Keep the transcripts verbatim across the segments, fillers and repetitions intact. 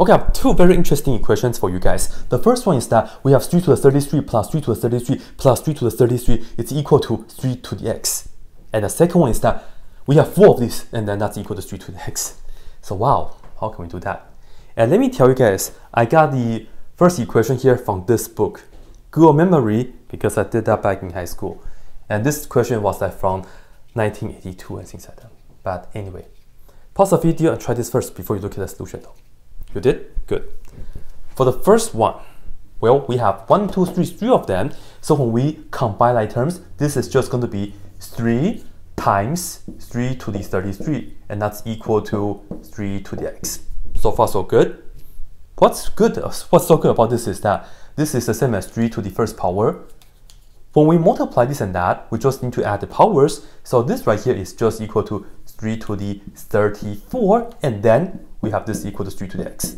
Okay, I have two very interesting equations for you guys. The first one is that we have three to the thirty-three plus three to the thirty-three plus three to the thirty-three. It's equal to three to the x. And the second one is that we have four of these, and then that's equal to three to the x. So wow, how can we do that? And let me tell you guys, I got the first equation here from this book. Good memory, because I did that back in high school. And this question was like from nineteen eighty-two and things like that. But anyway, pause the video and try this first before you look at the solution though. You did? Good. For the first one, well, we have one, two, three, three of them. So when we combine like terms, this is just going to be three times three to the thirty-three, and that's equal to three to the x. So far, so good. What's good? What's so good about this is that this is the same as three to the first power. When we multiply this and that, we just need to add the powers. So this right here is just equal to three to the thirty-four, and then we have this equal to three to the x.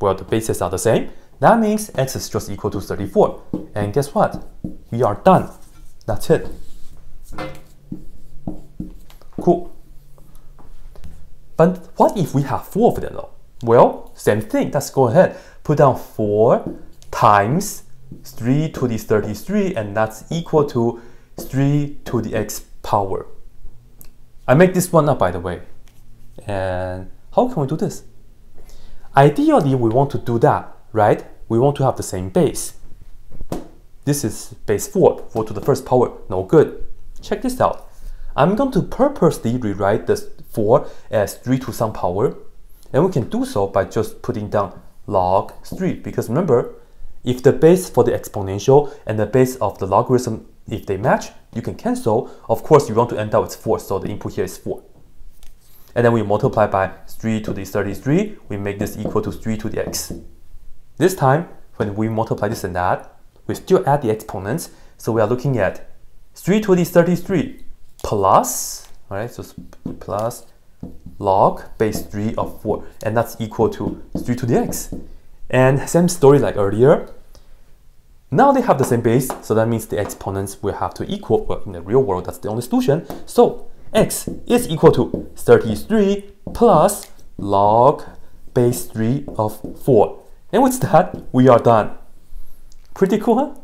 Well, the bases are the same. That means x is just equal to thirty-four. And guess what? We are done. That's it. Cool. But what if we have four of them though? Well, same thing. Let's go ahead. Put down four times three to the thirty-three, and that's equal to three to the x power. I make this one up, by the way. And how can we do this? Ideally, we want to do that, right? We want to have the same base. This is base four, four to the first power, no good. Check this out. I'm going to purposely rewrite this four as three to some power. And we can do so by just putting down log three, because remember, if the base for the exponential and the base of the logarithm, if they match, you can cancel. Of course, you want to end up with four, so the input here is four. And then we multiply by three to the thirty-three, we make this equal to three to the x. This time, when we multiply this and that, we still add the exponents, so we are looking at three to the thirty-three plus, all right, so plus log base three of four, and that's equal to three to the x. And same story like earlier. Now they have the same base, so that means the exponents will have to equal, well, in the real world, that's the only solution. So x is equal to thirty-three plus log base three of four. And with that, we are done. Pretty cool, huh?